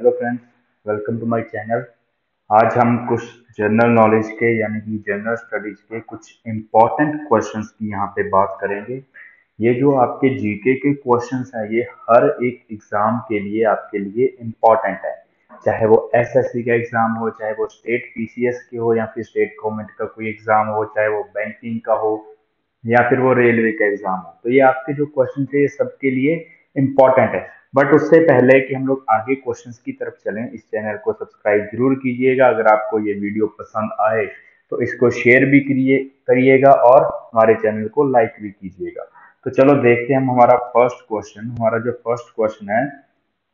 Hello friends, welcome to my channel. आज हम कुछ जनरल नॉलेज के यानी कि जनरल स्टडीज के कुछ इम्पॉर्टेंट क्वेश्चंस की यहाँ पे बात करेंगे। ये जो आपके जीके के क्वेश्चंस हैं ये हर एक एग्ज़ाम के लिए आपके लिए इम्पॉर्टेंट है, चाहे वो एसएससी का एग्ज़ाम हो, चाहे वो स्टेट पीसीएस के हो, या फिर स्टेट गवर्नमेंट का कोई एग्ज़ाम हो, चाहे वो बैंकिंग का हो या फिर वो रेलवे का एग्ज़ाम हो। तो ये आपके जो क्वेश्चन थे ये सबके लिए इम्पॉर्टेंट है। बट उससे पहले कि हम लोग आगे क्वेश्चंस की तरफ चलें, इस चैनल को सब्सक्राइब जरूर कीजिएगा। अगर आपको ये वीडियो पसंद आए तो इसको शेयर भी करिएगा और हमारे चैनल को लाइक भी कीजिएगा। तो चलो देखते हैं हम हमारा जो फर्स्ट क्वेश्चन है,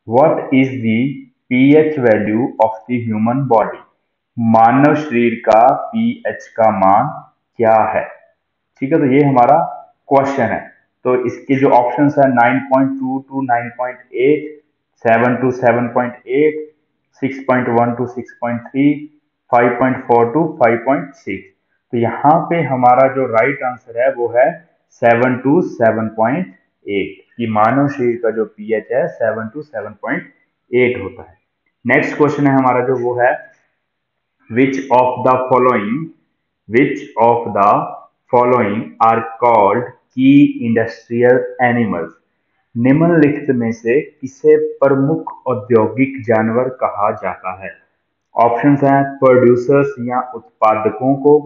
what is the pH value of the human body. मानव शरीर का पीएच का मान क्या है? ठीक है, तो ये हमारा क्वेश्चन है। तो इसके जो ऑप्शंस है 9.2 टू 9.8, 7 टू 7.8, 6.1 टू 6.3, 5.4 टू 5.6। तो यहाँ पे हमारा जो राइट आंसर है वो है 7 टू 7.8 कि मानव शरीर का जो पीएच है 7 टू 7.8 होता है। नेक्स्ट क्वेश्चन है हमारा जो वो है which of the following are called की इंडस्ट्रियल एनिमल्स। निम्नलिखित में से किसे प्रमुख औद्योगिक जानवर कहा जाता है? ऑप्शंस हैं प्रोड्यूसर्स या उत्पादकों को,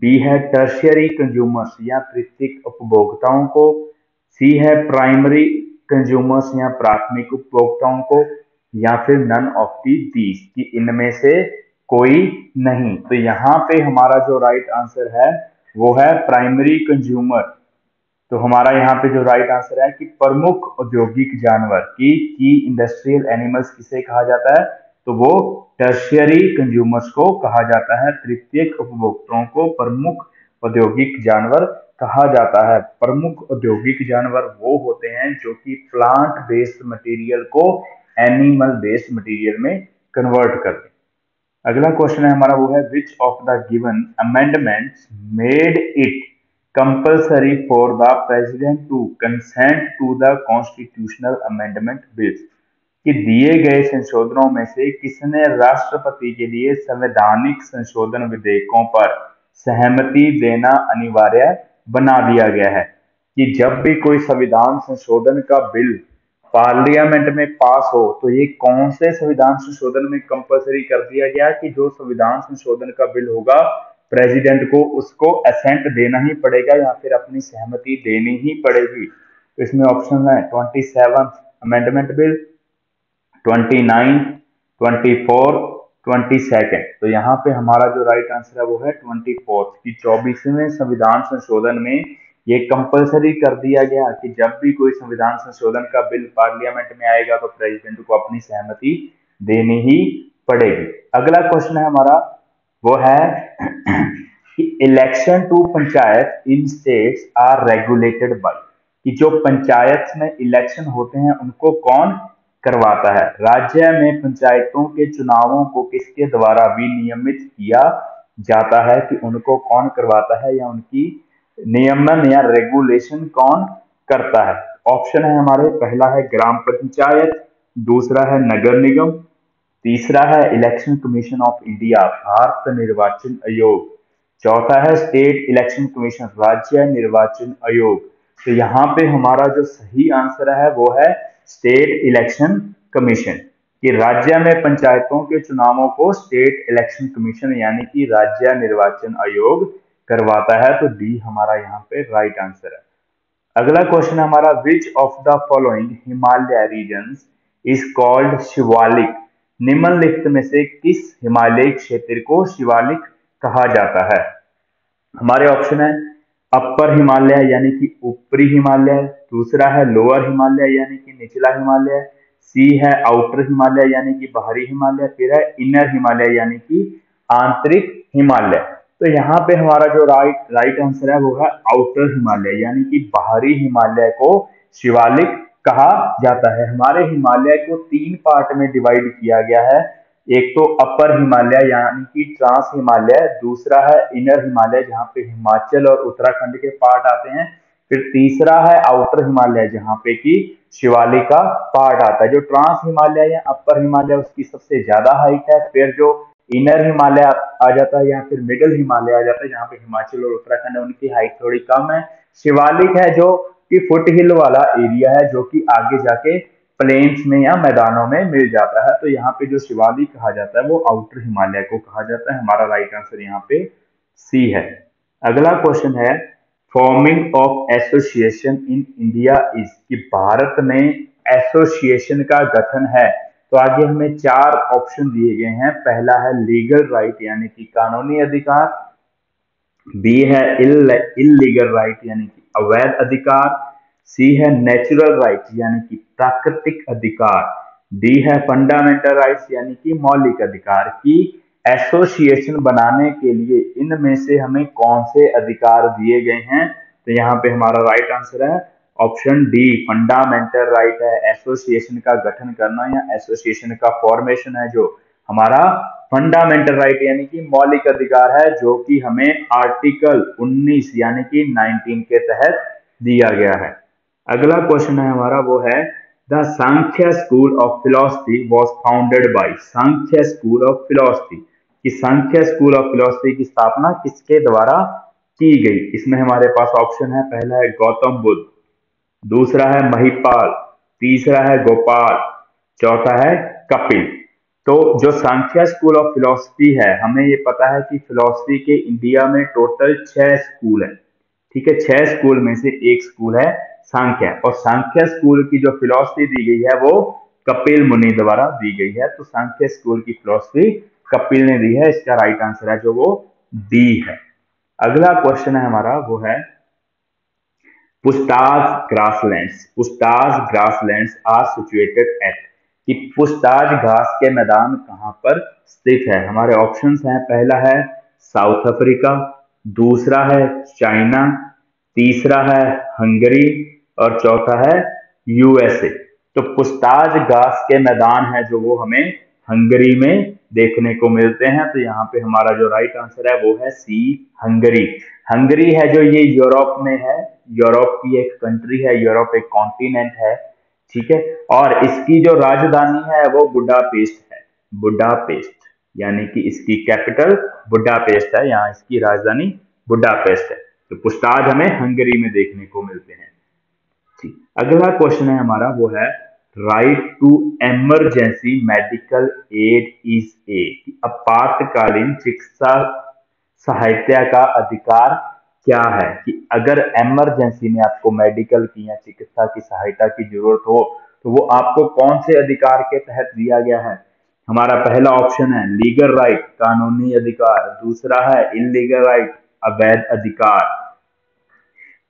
बी है टर्शियरी कंज्यूमर्स या तृतीयक उपभोक्ताओं को, सी है प्राइमरी कंज्यूमर्स या प्राथमिक उपभोक्ताओं को, या फिर नन ऑफ दीज कि इनमें से कोई नहीं। तो यहाँ पे हमारा जो राइट आंसर है वो है प्राइमरी कंज्यूमर। तो हमारा यहाँ पे जो राइट आंसर है कि प्रमुख औद्योगिक जानवर की इंडस्ट्रियल एनिमल्स किसे कहा जाता है, तो वो टर्शियरी कंज्यूमर्स को कहा जाता है। तृतीयक उपभोक्ताओं को प्रमुख औद्योगिक जानवर कहा जाता है। प्रमुख औद्योगिक जानवर वो होते हैं जो कि प्लांट बेस्ड मटेरियल को एनिमल बेस्ड मटेरियल में कन्वर्ट कर दें। अगला क्वेश्चन है हमारा वो है which of the given amendments made it compulsory for the president to consent to the constitutional amendment bills कि दिए गए संशोधनों में से किसने राष्ट्रपति के लिए संवैधानिक संशोधन विधेयकों पर सहमति देना अनिवार्य बना दिया गया है। कि जब भी कोई संविधान संशोधन का बिल पार्लियामेंट में पास हो तो ये कौन से संविधान संशोधन में कंपल्सरी कर दिया गया कि जो संविधान संशोधन का बिल होगा प्रेसिडेंट को उसको असेंट देना ही पड़ेगा या फिर अपनी सहमति देनी ही पड़ेगी। तो इसमें ऑप्शन है 27th amendment bill, 29th, 24th, 22nd। तो यहाँ पे हमारा जो राइट आंसर है वो है 24th की 24वें संविधान संशोधन में ये कंपलसरी कर दिया गया कि जब भी कोई संविधान संशोधन का बिल पार्लियामेंट में आएगा तो प्रेसिडेंट को अपनी सहमति देनी ही पड़ेगी। अगला क्वेश्चन है हमारा वो है कि election to panchayat in states are regulated by कि जो पंचायत में इलेक्शन होते हैं उनको कौन करवाता है। राज्य में पंचायतों के चुनावों को किसके द्वारा विनियमित किया जाता है कि उनको कौन करवाता है या उनकी नियमन या रेगुलेशन कौन करता है। ऑप्शन है हमारे पहला है ग्राम पंचायत, दूसरा है नगर निगम, तीसरा है election commission of India Bharat निर्वाचन आयोग, चौथा है स्टेट इलेक्शन कमीशन राज्य निर्वाचन आयोग। तो यहाँ पे हमारा जो सही आंसर है वो है स्टेट इलेक्शन कमीशन कि राज्य में पंचायतों के चुनावों को स्टेट इलेक्शन कमीशन यानी कि राज्य निर्वाचन आयोग करवाता है। तो डी हमारा यहाँ पे राइट आंसर है। अगला क्वेश्चन हमारा which of the following Himalaya region is called Shivalik. निम्नलिखित में से किस हिमालय क्षेत्र को शिवालिक कहा जाता है। हमारे ऑप्शन है अपर हिमालय यानी कि ऊपरी हिमालय, दूसरा है लोअर हिमालय यानी कि निचला हिमालय, सी है आउटर हिमालय यानी कि बाहरी हिमालय, फिर है इनर हिमालय यानी कि आंतरिक हिमालय। तो यहाँ पे हमारा जो राइट आंसर है वो है आउटर हिमालय यानी कि बाहरी हिमालय को शिवालिक कहा जाता है। हमारे हिमालय को 3 पार्ट में डिवाइड किया गया है, एक तो अपर हिमालय यानी कि ट्रांस हिमालय, दूसरा है इनर हिमालय जहाँ पे हिमाचल और उत्तराखंड के पार्ट आते हैं, फिर तीसरा है आउटर हिमालय जहाँ पे कि शिवालिक का पार्ट आता है। जो ट्रांस हिमालय या अपर हिमालय उसकी सबसे ज्यादा हाइट है, फिर जो इनर हिमालय आ जाता है या फिर मिडिल हिमालय आ जाता है जहाँ पे हिमाचल और उत्तराखंड है उनकी हाइट थोड़ी कम है। शिवालिक है जो कि फुट हिल वाला एरिया है जो कि आगे जाके प्लेन्स में या मैदानों में मिल जाता है, तो यहाँ पे जो शिवालिक कहा जाता है वो आउटर हिमालय को कहा जाता है। हमारा राइट आंसर यहाँ पे सी है। अगला क्वेश्चन है forming of association in India is, कि भारत में एसोसिएशन का गठन है। तो आगे हमें चार ऑप्शन दिए गए हैं। पहला है लीगल राइट यानी कि कानूनी अधिकार, बी है इल्लीगल राइट यानी कि अवैध अधिकार, सी है नेचुरल राइट यानी कि प्राकृतिक अधिकार, डी है फंडामेंटल राइट्स यानी कि मौलिक अधिकार। की एसोसिएशन बनाने के लिए इनमें से हमें कौन से अधिकार दिए गए हैं? तो यहाँ पे हमारा राइट आंसर है ऑप्शन डी, फंडामेंटल राइट है। एसोसिएशन का गठन करना या एसोसिएशन का फॉर्मेशन है जो हमारा फंडामेंटल राइट यानी कि मौलिक अधिकार है, जो कि हमें आर्टिकल 19 यानी कि 19 के तहत दिया गया है। अगला क्वेश्चन है हमारा वो है The Sankhya School of Philosophy was founded by, Sankhya school of philosophy, कि सांख्य स्कूल ऑफ फिलोसफी की स्थापना किसके द्वारा की गई? इसमें हमारे पास ऑप्शन है, पहला है गौतम बुद्ध, दूसरा है महिपाल, तीसरा है गोपाल, चौथा है कपिल। तो जो सांख्य स्कूल ऑफ फिलोसफी है, हमें ये पता है कि फिलोसफी के इंडिया में टोटल 6 स्कूल है, ठीक है, 6 स्कूल में से एक स्कूल है सांख्या, और सांख्या स्कूल की जो फिलॉसफी दी गई है वो कपिल मुनि द्वारा दी गई है। तो सांख्या स्कूल की फिलॉसफी कपिल ने दी है, इसका राइट आंसर है जो वो डी है। अगला क्वेश्चन है हमारा वो है Puszta grasslands, Puszta grasslands are situated at, कि पुस्ताज घास के मैदान कहां पर स्थित है? हमारे ऑप्शंस हैं, पहला है साउथ अफ्रीका, दूसरा है चाइना, तीसरा है हंगरी और चौथा है यूएसए। तो पुस्ताज घास के मैदान है जो वो हमें हंगरी में देखने को मिलते हैं, तो यहाँ पे हमारा जो राइट आंसर है वो है सी, हंगरी। हंगरी है जो ये यूरोप में है, यूरोप की एक कंट्री है, यूरोप एक कॉन्टिनेंट है, ठीक है, और इसकी जो राजधानी है वो बुडापेस्ट है, बुडापेस्ट यानी कि इसकी कैपिटल बुडापेस्ट है, यहाँ इसकी राजधानी बुडापेस्ट है। तो पुस्ताज हमें हंगरी में देखने को मिलते हैं। अगला क्वेश्चन है हमारा वो है right to emergency medical aid is a, आपातकालीन चिकित्सा सहायता का अधिकार क्या है? कि अगर इमरजेंसी में आपको मेडिकल की या चिकित्सा की सहायता की जरूरत हो तो वो आपको कौन से अधिकार के तहत दिया गया है? हमारा पहला ऑप्शन है लीगल राइट, कानूनी अधिकार, दूसरा है इलीगल राइट, अवैध अधिकार,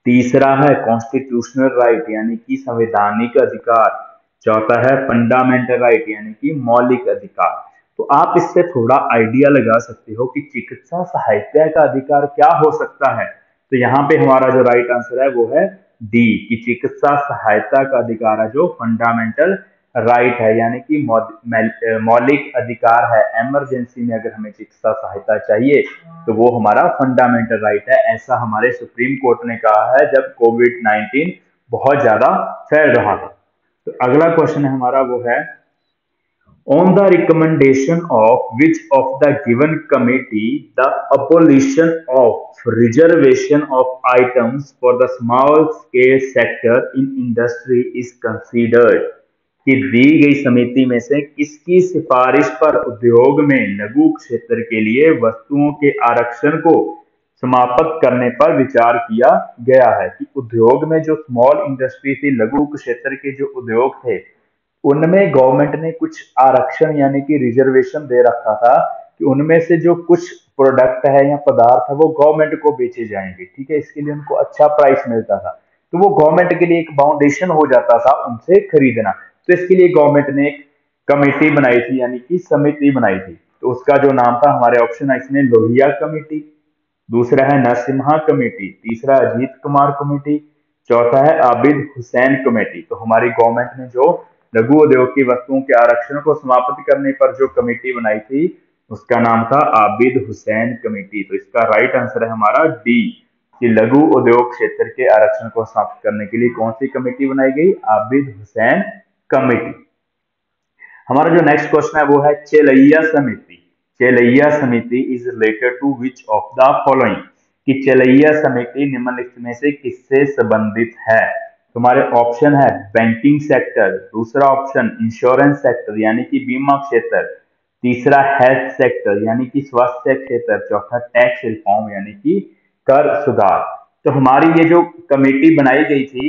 तीसरा है कॉन्स्टिट्यूशनल राइट यानी कि संवैधानिक अधिकार, चौथा है फंडामेंटल राइट यानी कि मौलिक अधिकार। तो आप इससे थोड़ा आइडिया लगा सकते हो कि चिकित्सा सहायता का अधिकार क्या हो सकता है। तो यहाँ पे हमारा जो राइट आंसर है वो है डी, कि चिकित्सा सहायता का अधिकार है जो फंडामेंटल राइट है यानी कि मौलिक अधिकार है। इमरजेंसी में अगर हमें चिकित्सा सहायता चाहिए तो वो हमारा फंडामेंटल राइट है। ऐसा हमारे सुप्रीम कोर्ट ने कहा है जब कोविड-19 बहुत ज्यादा फैल रहा था। तो अगला क्वेश्चन है हमारा वो है on the recommendation of which of the given committee the abolition of reservation of items for the small scale sector in industry is considered, कि दी गई समिति में से किसकी सिफारिश पर उद्योग में लघु क्षेत्र के लिए वस्तुओं के आरक्षण को समाप्त करने पर विचार किया गया है? कि उद्योग में जो स्मॉल इंडस्ट्री थी, लघु क्षेत्र के जो उद्योग थे, उनमें गवर्नमेंट ने कुछ आरक्षण यानी कि रिजर्वेशन दे रखा था कि उनमें से जो कुछ प्रोडक्ट है या पदार्थ है वो गवर्नमेंट को बेचे जाएंगे, ठीक है, इसके लिए उनको अच्छा प्राइस मिलता था, तो वो गवर्नमेंट के लिए एक बाउंडेशन हो जाता था उनसे खरीदना। तो इसके लिए गवर्नमेंट ने एक कमेटी बनाई थी यानी कि समिति बनाई थी, तो उसका जो नाम था, हमारे ऑप्शन है इसमें लोहिया कमेटी, दूसरा है नरसिम्हा कमेटी, तीसरा अजीत कुमार कमेटी, चौथा है आबिद हुसैन कमेटी। तो हमारी गवर्नमेंट ने जो लघु उद्योग की वस्तुओं के आरक्षण को समाप्त करने पर जो कमेटी बनाई थी उसका नाम था आबिद हुसैन कमेटी। तो इसका राइट आंसर है हमारा डी, कि लघु उद्योग क्षेत्र के आरक्षण को समाप्त करने के लिए कौन सी कमेटी बनाई गई? आबिद हुसैन कमेटी। हमारा जो नेक्स्ट क्वेश्चन है वो है चेलैया समिति। चेलैया समिति is related to which of the following, कि चेलैया समिति निम्नलिखित में से किससे संबंधित है? तुम्हारे ऑप्शन है बैंकिंग सेक्टर, दूसरा ऑप्शन इंश्योरेंस सेक्टर यानी कि बीमा क्षेत्र, तीसरा हेल्थ सेक्टर यानी कि स्वास्थ्य क्षेत्र, चौथा टैक्स रिफॉर्म यानी कि कर सुधार। तो हमारी ये जो कमेटी बनाई गई थी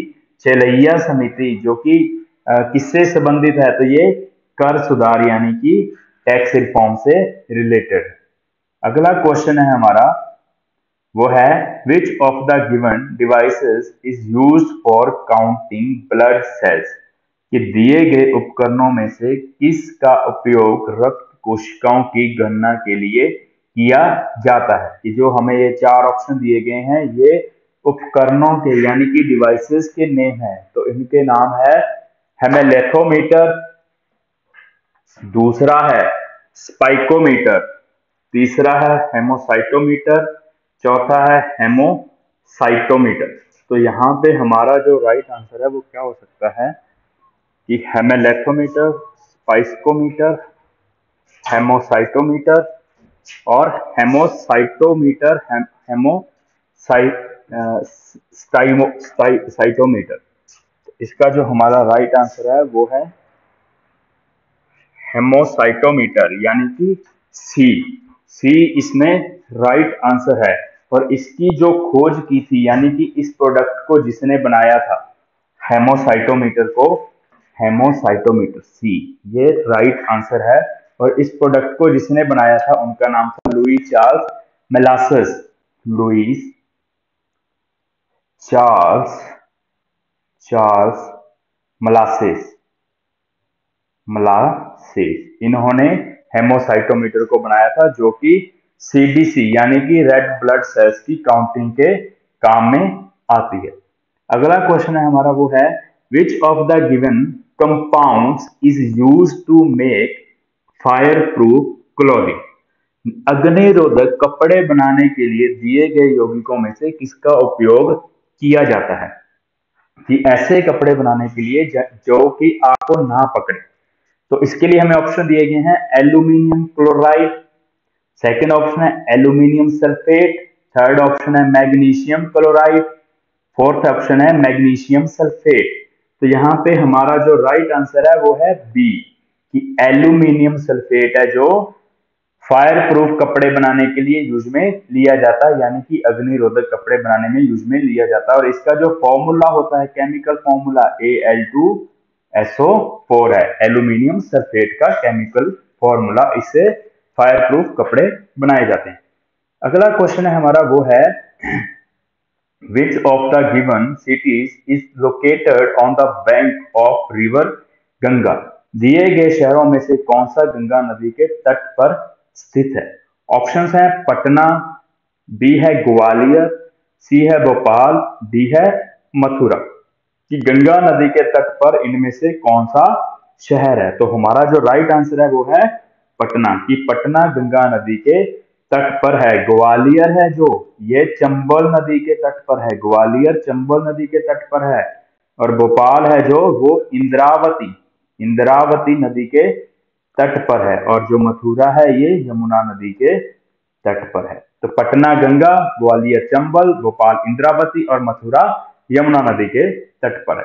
चेलैया समिति, जो कि किससे संबंधित है? तो ये कर सुधार यानी कि टैक्स रिफॉर्म से रिलेटेड। अगला क्वेश्चन है हमारा वो है which of the given devices is used for counting blood cells, कि दिए गए उपकरणों में से किसका उपयोग रक्त कोशिकाओं की गणना के लिए किया जाता है? कि जो हमें ये चार ऑप्शन दिए गए हैं ये उपकरणों के यानी कि डिवाइसेस के नेम है। तो इनके नाम है हेमोलाइटोमीटर, दूसरा है स्पाइकोमीटर, तीसरा है हेमोसाइटोमीटर, चौथा है हेमोसाइटोमीटर। तो यहाँ पे हमारा जो राइट आंसर है वो क्या हो सकता है कि हेमोलाइटोमीटर, स्पाइकोमीटर, हेमोसाइटोमीटर और हेमोसाइटोमीटर हेमोसाइटोमीटर। इसका जो हमारा राइट आंसर है वो है हेमोसाइटोमीटर यानी कि सी इसमें राइट आंसर है। और इसकी जो खोज की थी यानी कि इस प्रोडक्ट को जिसने बनाया था हेमोसाइटोमीटर को, हेमोसाइटोमीटर सी ये राइट आंसर है। और इस प्रोडक्ट को जिसने बनाया था उनका नाम था Louis Charles Malassez, Louis Charles Malassez. इन्होंने हेमोसाइटोमीटर को बनाया था जो कि CBC यानी कि रेड ब्लड सेल्स की काउंटिंग के काम में आती है। अगला क्वेश्चन है हमारा वो है which of the given compounds is used to make fireproof clothing, अग्निरोधक कपड़े बनाने के लिए दिए गए यौगिकों में से किसका उपयोग किया जाता है? कि ऐसे कपड़े बनाने के लिए जो कि आग को ना पकड़े। तो इसके लिए हमें ऑप्शन दिए गए हैं एल्यूमिनियम क्लोराइड, सेकेंड ऑप्शन है एल्यूमिनियम सल्फेट, थर्ड ऑप्शन है मैग्नीशियम क्लोराइड, फोर्थ ऑप्शन है मैग्नीशियम सल्फेट। तो यहाँ पे हमारा जो राइट आंसर है वो है बी कि एल्यूमिनियम सल्फेट है जो फायर प्रूफ कपड़े बनाने के लिए यूज में लिया जाता है, यानी कि अग्निरोधक कपड़े बनाने में यूज में लिया जाता है। और इसका जो फॉर्मूला होता है केमिकल फॉर्मूला Al2SO4 है, एल्यूमिनियम सल्फेट का केमिकल फॉर्मूला, इससे फायर प्रूफ कपड़े बनाए जाते हैं। अगला क्वेश्चन है हमारा वो है which of the given cities is located on the bank of river Ganga, दिए गए शहरों में से कौन सा गंगा नदी के तट पर स्थित है? ऑप्शंस हैं पटना, बी है ग्वालियर, सी है भोपाल, डी है मथुरा। कि गंगा नदी के तट पर इनमें से कौन सा शहर है? तो हमारा जो राइट आंसर है वो है पटना, कि पटना गंगा नदी के तट पर है। ग्वालियर है जो ये चंबल नदी के तट पर है, ग्वालियर चंबल नदी के तट पर है। और भोपाल है जो वो इंद्रावती नदी के तट पर है। और जो मथुरा है ये यमुना नदी के तट पर है। तो पटना गंगा, ग्वालियर चंबल, भोपाल इंद्रावती और मथुरा यमुना नदी के तट पर है।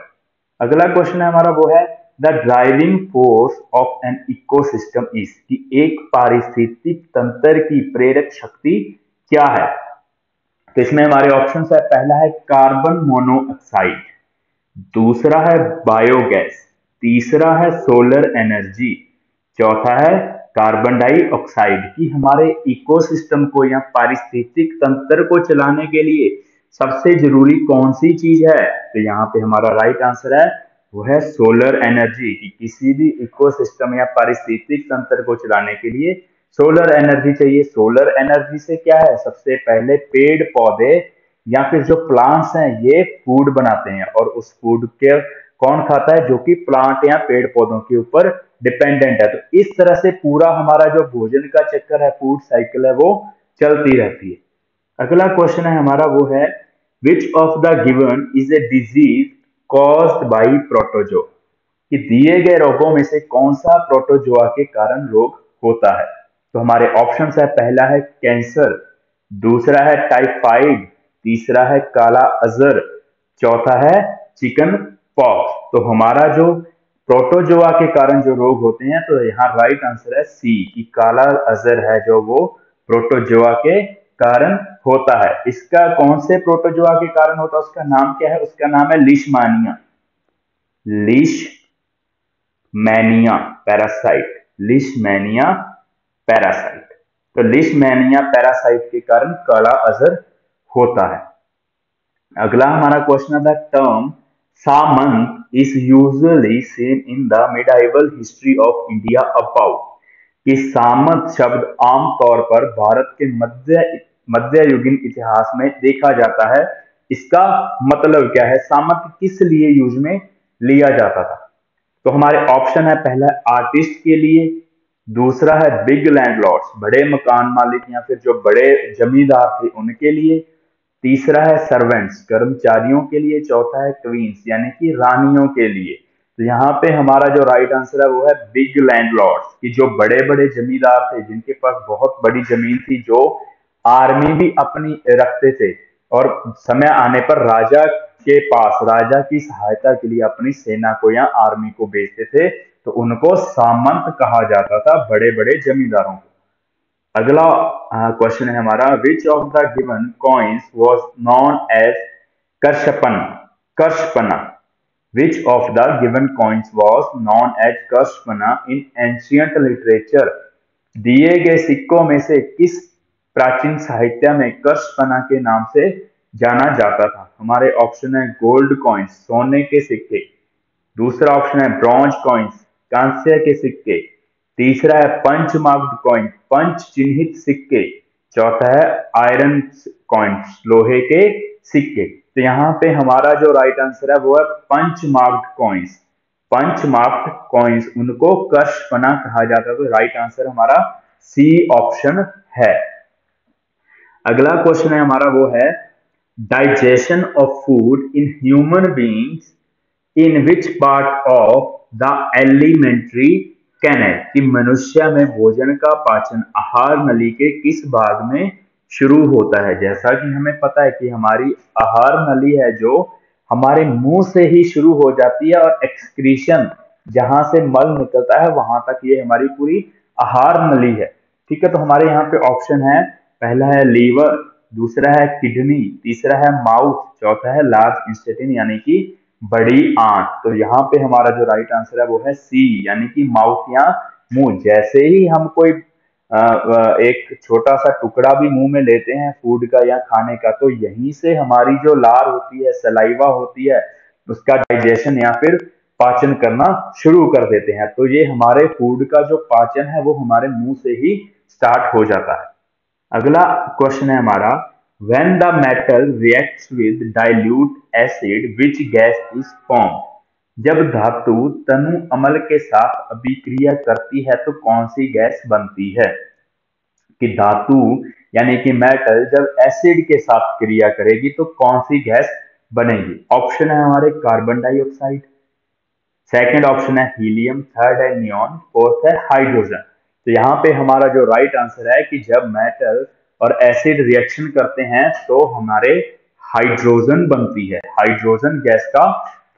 अगला क्वेश्चन है हमारा वो है the driving force of an ecosystem is, कि एक पारिस्थितिक तंत्र की प्रेरक शक्ति क्या है? तो इसमें हमारे ऑप्शंस है, पहला है कार्बन मोनोऑक्साइड, दूसरा है बायोगैस, तीसरा है सोलर एनर्जी, चौथा है कार्बन डाइऑक्साइड। की हमारे इकोसिस्टम को या पारिस्थितिक तंत्र को चलाने के लिए सबसे जरूरी कौन सी चीज है? तो यहाँ पे हमारा राइट आंसर है वो है सोलर एनर्जी, कि किसी भी इकोसिस्टम या पारिस्थितिक तंत्र को चलाने के लिए सोलर एनर्जी चाहिए। सोलर एनर्जी से क्या है, सबसे पहले पेड़ पौधे या फिर जो प्लांट्स हैं ये फूड बनाते हैं और उस फूड के कौन खाता है जो कि प्लांट या पेड़ पौधों के ऊपर डिपेंडेंट है। तो इस तरह से पूरा हमारा जो भोजन का चक्कर है, फूड साइकिल है, वो चलती रहती है। अगला क्वेश्चन है हमारा वो है Which of the given is a disease caused by protozoa? कि दिए गए रोगों में से कौन सा प्रोटोजोआ के कारण रोग होता है। तो हमारे ऑप्शंस है, पहला है कैंसर, दूसरा है टाइफाइड, तीसरा है काला अजर, चौथा है चिकन पॉक्स। तो हमारा जो प्रोटोजोआ के कारण जो रोग होते हैं, तो यहाँ राइट आंसर है सी कि काला अजर है जो वो प्रोटोजोआ के कारण होता है। इसका कौन से प्रोटोजोआ के कारण होता है, उसका नाम क्या है? उसका नाम है Leishmania, Leishmania parasite, Leishmania parasite. तो लिशमैनिया पैरासाइट के कारण काला अजर होता है। अगला हमारा क्वेश्चन था, term samanta is usually seen in the medieval history of India about. कि सामंत शब्द आमतौर पर भारत के मध्ययुगीन इतिहास में देखा जाता है, इसका मतलब क्या है? सामंत किस लिए यूज में लिया जाता था? तो हमारे ऑप्शन है, पहला आर्टिस्ट के लिए, दूसरा है बिग लैंडलॉर्ड्स, बड़े मकान मालिक या फिर जो बड़े जमींदार थे उनके लिए, तीसरा है सर्वेंट्स, कर्मचारियों के लिए, चौथा है क्वींस यानी कि रानियों के लिए। तो यहाँ पे हमारा जो राइट आंसर है वो है बिग लैंडलॉर्ड्स कि जो बड़े बड़े जमींदार थे, जिनके पास बहुत बड़ी जमीन थी, जो आर्मी भी अपनी रखते थे और समय आने पर राजा के पास राजा की सहायता के लिए अपनी सेना को या आर्मी को भेजते थे, तो उनको सामंत कहा जाता था, बड़े बड़े जमींदारों को। अगला क्वेश्चन है हमारा, which of the given coins was known as karshapana. Which of the given coins was known as Karsapana in ancient literature? दिए गए सिक्कों में से किस प्राचीन साहित्य में करशपना के नाम से जाना जाता था? हमारे ऑप्शन है गोल्ड कॉइन्स, सोने के सिक्के, दूसरा ऑप्शन है ब्रॉन्ज कॉइन्स, कांस्य के सिक्के, तीसरा है पंच मार्क्ड कॉइन, पंच चिन्हित सिक्के, चौथा है आयरन कॉइन्स, लोहे के सिक्के। तो यहाँ पे हमारा जो राइट आंसर है वो है punch marked coins, punch marked coins उनको करशपना कहा जाता है। तो राइट आंसर हमारा सी ऑप्शन है। अगला क्वेश्चन है हमारा, वो है digestion of food in human beings in which part of the alimentary canal. कि मनुष्य में भोजन का पाचन आहार नली के किस भाग में शुरू होता है? जैसा कि हमें पता है कि हमारी आहार नली है जो हमारे मुंह से ही शुरू हो जाती है और एक्सक्रीशन जहां से मल निकलता है वहां तक ये हमारी पूरी आहार नली है, ठीक है। तो हमारे यहाँ पे ऑप्शन है, पहला है लीवर, दूसरा है किडनी, तीसरा है माउथ, चौथा है लार्ज इंटेस्टाइन यानी कि बड़ी आंत। तो यहाँ पे हमारा जो राइट आंसर है वो है सी यानी कि माउथ या मुंह। जैसे ही हम कोई एक छोटा सा टुकड़ा भी मुंह में लेते हैं फूड का या खाने का, तो यहीं से हमारी जो लार होती है, सलाइवा होती है, उसका डाइजेशन या फिर पाचन करना शुरू कर देते हैं। तो ये हमारे फूड का जो पाचन है वो हमारे मुंह से ही स्टार्ट हो जाता है। अगला क्वेश्चन है हमारा, when the metal reacts with dilute acid which gas is formed. जब धातु तनु अम्ल के साथ अभिक्रिया करती है तो कौन सी गैस बनती है? कि धातु यानी कि मेटल जब एसिड के साथ क्रिया करेगी तो कौन सी गैस बनेगी? ऑप्शन है हमारे कार्बन डाइऑक्साइड, सेकंड ऑप्शन है हीलियम, थर्ड है नियॉन, फोर्थ है हाइड्रोजन। तो यहाँ पे हमारा जो राइट आंसर है कि जब मेटल और एसिड रिएक्शन करते हैं तो हमारे हाइड्रोजन बनती है, हाइड्रोजन गैस का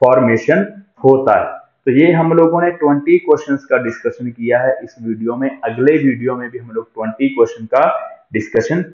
फॉर्मेशन होता है। तो ये हम लोगों ने 20 क्वेश्चंस का डिस्कशन किया है इस वीडियो में। अगले वीडियो में भी हम लोग 20 क्वेश्चन का डिस्कशन